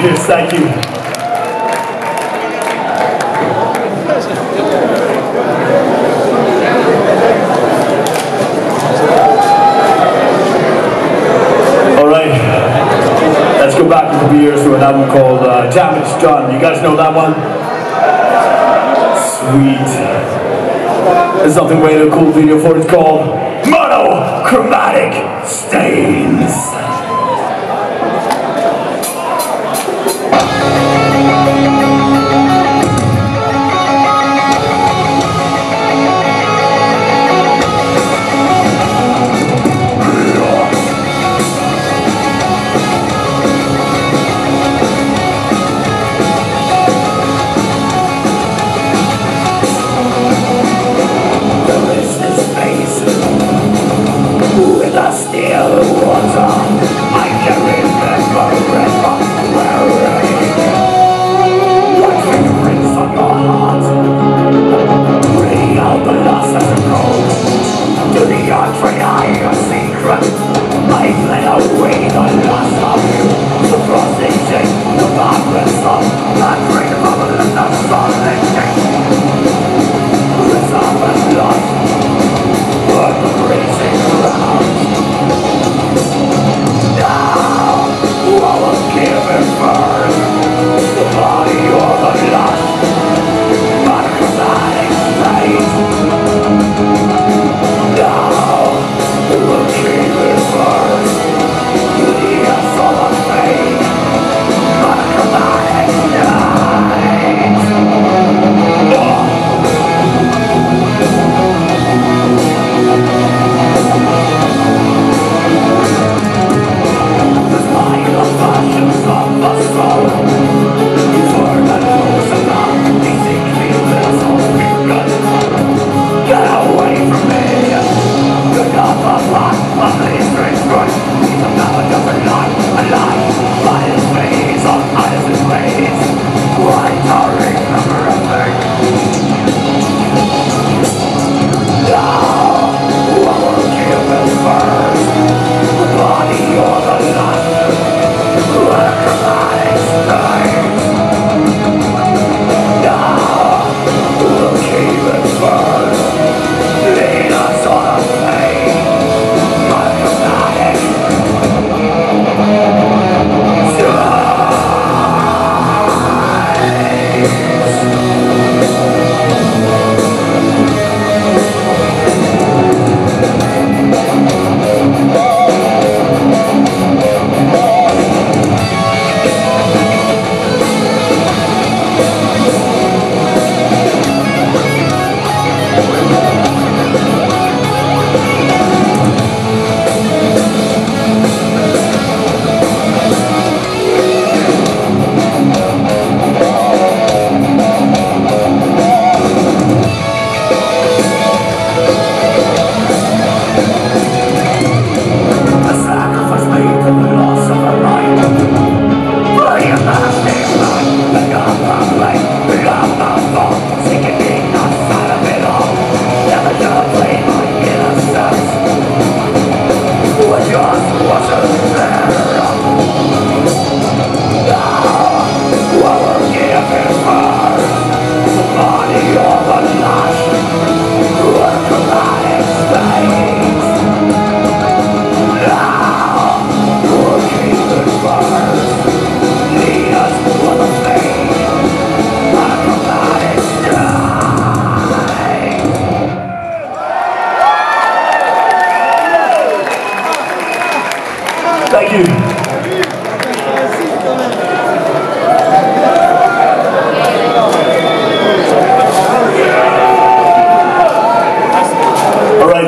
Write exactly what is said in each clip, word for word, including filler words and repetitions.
Cheers, thank you. All right, let's go back a couple years to an album called uh, Damage Done. You guys know that one? Sweet. There's nothing way to a cool video for it. It's called Monochromatic Stains.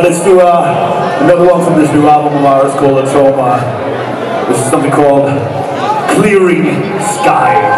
Let's do uh, another one from this new album of ours called A Trauma. This is something called Clearing Skies.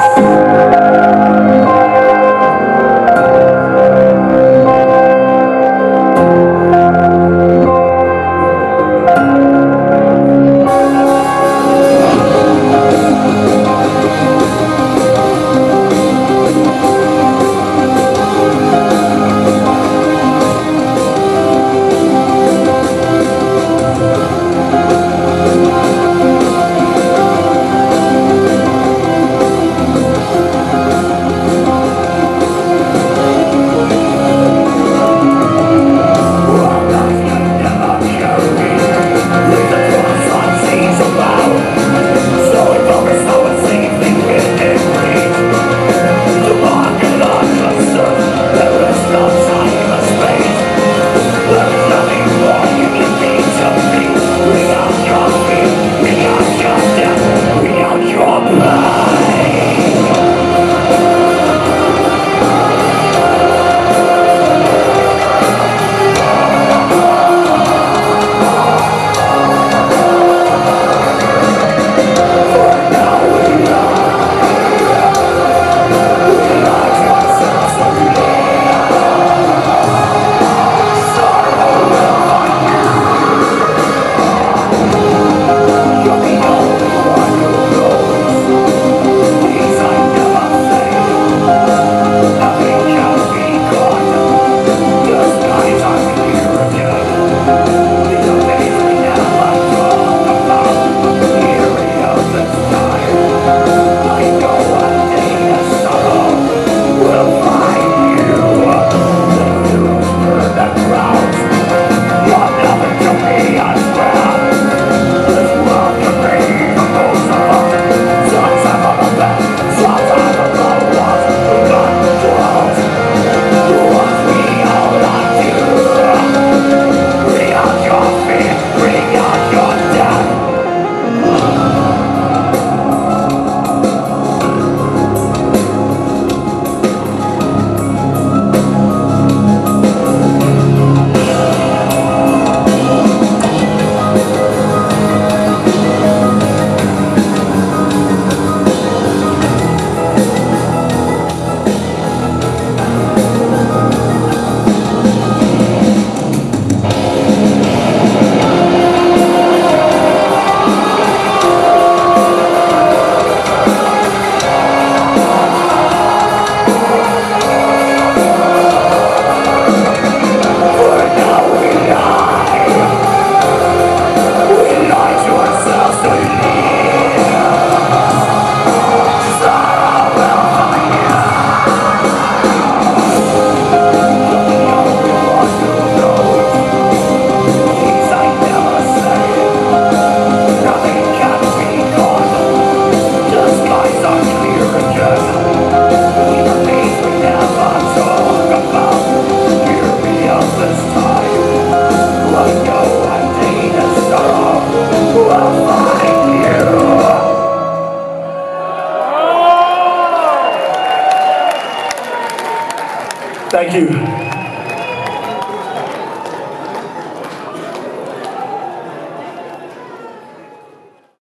Thank you.